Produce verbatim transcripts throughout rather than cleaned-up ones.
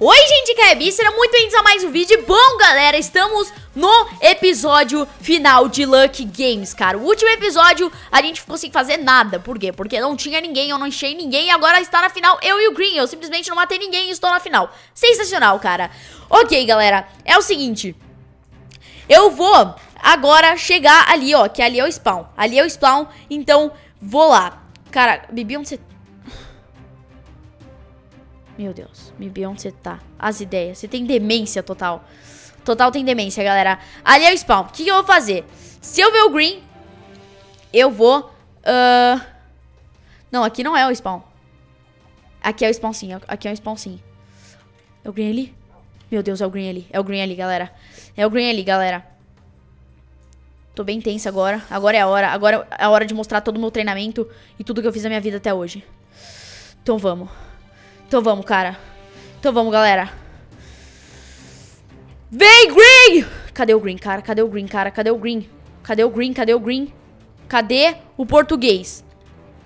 Oi, gente, que é Bibi, sejam muito bem-vindos a mais um vídeo. Bom, galera, estamos no episódio final de Lucky Games, cara. O último episódio a gente ficou sem fazer nada. Por quê? Porque não tinha ninguém, eu não enchei ninguém. E agora está na final eu e o Green. Eu simplesmente não matei ninguém e estou na final. Sensacional, cara. Ok, galera, é o seguinte. Eu vou agora chegar ali, ó, que ali é o spawn. Ali é o spawn, então vou lá. Cara, Bibi, onde você... Meu Deus, Bibi, onde você tá? As ideias, você tem demência total. Total tem demência, galera. Ali é o spawn, o que, que eu vou fazer? Se eu ver o green, eu vou uh... Não, aqui não é o spawn. Aqui é o spawn sim, aqui é o spawn sim. É o green ali? Meu Deus, é o green ali, é o green ali, galera. É o green ali, galera. Tô bem tensa agora, agora é a hora. Agora é a hora de mostrar todo o meu treinamento e tudo que eu fiz na minha vida até hoje. Então vamos. Então vamos, cara. Então vamos, galera. Vem, Green! Cadê o Green, cara? Cadê o Green, cara? Cadê o Green? Cadê o Green? Cadê o Green? Cadê o português?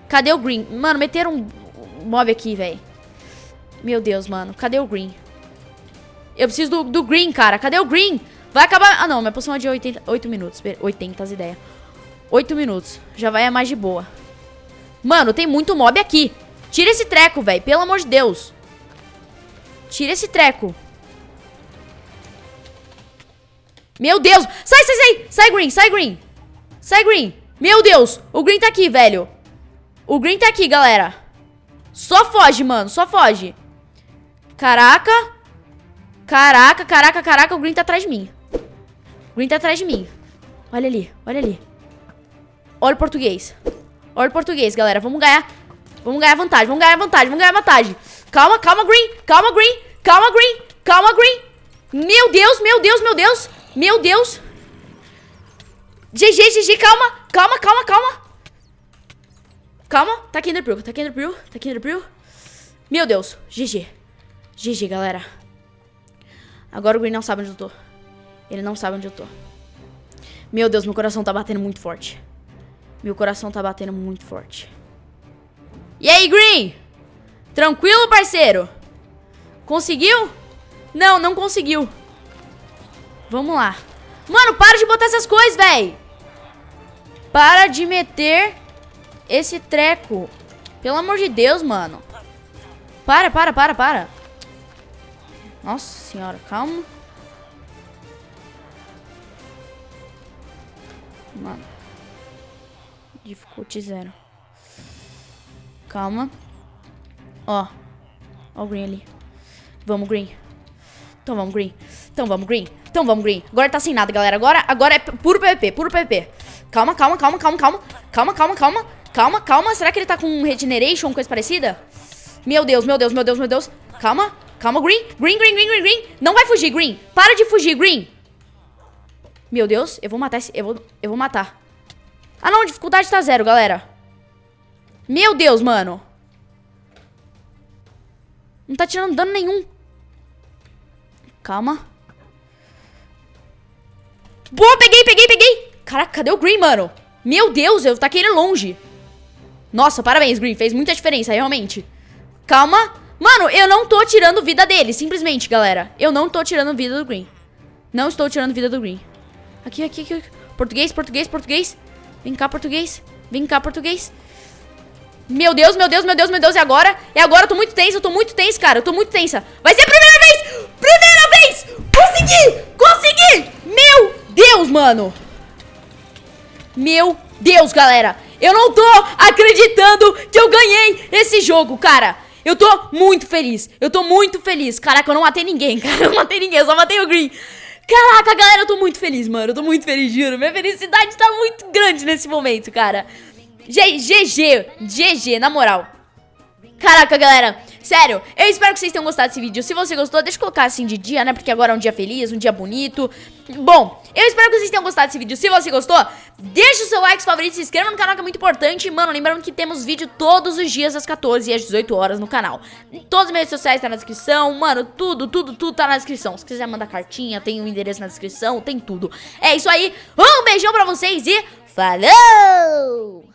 Cadê o Green? Mano, meteram um mob aqui, velho. Meu Deus, mano. Cadê o Green? Eu preciso do, do Green, cara. Cadê o Green? Vai acabar... Ah, não. Minha poção é de oitenta, oito minutos. oitenta, as ideias. oito minutos. Já vai é mais de boa. Mano, tem muito mob aqui. Tira esse treco, velho. Pelo amor de Deus. Tira esse treco. Meu Deus. Sai, sai, sai. Sai, Green. Sai, Green. Sai, Green. Meu Deus. O Green tá aqui, velho. O Green tá aqui, galera. Só foge, mano. Só foge. Caraca. Caraca, caraca, caraca. O Green tá atrás de mim. O Green tá atrás de mim. Olha ali. Olha ali. Olha o português. Olha o português, galera. Vamos ganhar... Vamos ganhar vantagem, vamos ganhar vantagem, vamos ganhar vantagem. Calma, calma, Green, calma, Green, calma, Green, calma, Green. Meu Deus, meu Deus, meu Deus, meu Deus. G G, G G, calma, calma, calma, calma. Calma, tá aqui no Pearl, tá aqui no Pearl, tá aqui no Pearl. Meu Deus, G G. G G, galera. Agora o Green não sabe onde eu tô. Ele não sabe onde eu tô. Meu Deus, meu coração tá batendo muito forte. Meu coração tá batendo muito forte. E aí, Green? Tranquilo, parceiro? Conseguiu? Não, não conseguiu. Vamos lá. Mano, para de botar essas coisas, véi. Para de meter esse treco. Pelo amor de Deus, mano. Para, para, para, para. Nossa senhora, calma. Mano. Dificuldade zero. Calma. Ó. Ó o Green ali. Vamos, Green. Então vamos, Green. Então vamos, Green. Então vamos, Green. Agora tá sem nada, galera. Agora, agora é puro P V P, puro P V P. Calma, calma, calma, calma, calma. Calma, calma, calma. Calma, calma. Será que ele tá com regeneration, coisa parecida? Meu Deus, meu Deus, meu Deus, meu Deus. Calma, calma, Green. Green, Green, Green, Green, Green. Não vai fugir, Green. Para de fugir, Green. Meu Deus, eu vou matar esse... Eu vou, eu vou matar. Ah, não. A dificuldade tá zero, galera. Meu Deus, mano. Não tá tirando dano nenhum. Calma. Boa, peguei, peguei, peguei. Caraca, cadê o Green, mano? Meu Deus, eu taquei ele longe. Nossa, parabéns, Green. Fez muita diferença, realmente. Calma. Mano, eu não tô tirando vida dele, simplesmente, galera. Eu não tô tirando vida do Green. Não estou tirando vida do Green. Aqui, aqui, aqui. Português, português, português. Vem cá, português. Vem cá, português. Meu Deus, meu Deus, meu Deus, meu Deus, e agora? E agora eu tô muito tensa, eu tô muito tensa, cara, eu tô muito tensa. Vai ser a primeira vez! Primeira vez! Consegui! Consegui! Meu Deus, mano! Meu Deus, galera! Eu não tô acreditando que eu ganhei esse jogo, cara! Eu tô muito feliz, eu tô muito feliz. Caraca, eu não matei ninguém, cara, eu não matei ninguém, eu só matei o Green. Caraca, galera, eu tô muito feliz, mano, eu tô muito feliz, juro. Minha felicidade tá muito grande nesse momento, cara. G G, G G, na moral. Caraca, galera, sério, eu espero que vocês tenham gostado desse vídeo. Se você gostou, deixa eu colocar assim de dia, né, porque agora é um dia feliz, um dia bonito. Bom, eu espero que vocês tenham gostado desse vídeo. Se você gostou, deixa o seu like, seu favorito, se inscreva no canal que é muito importante. Mano, lembrando que temos vídeo todos os dias às quatorze e às dezoito horas no canal. Todos os meus sociais tá na descrição, mano, tudo, tudo, tudo tá na descrição. Se quiser mandar cartinha, tem o endereço na descrição, tem tudo. É isso aí, um beijão pra vocês e falou!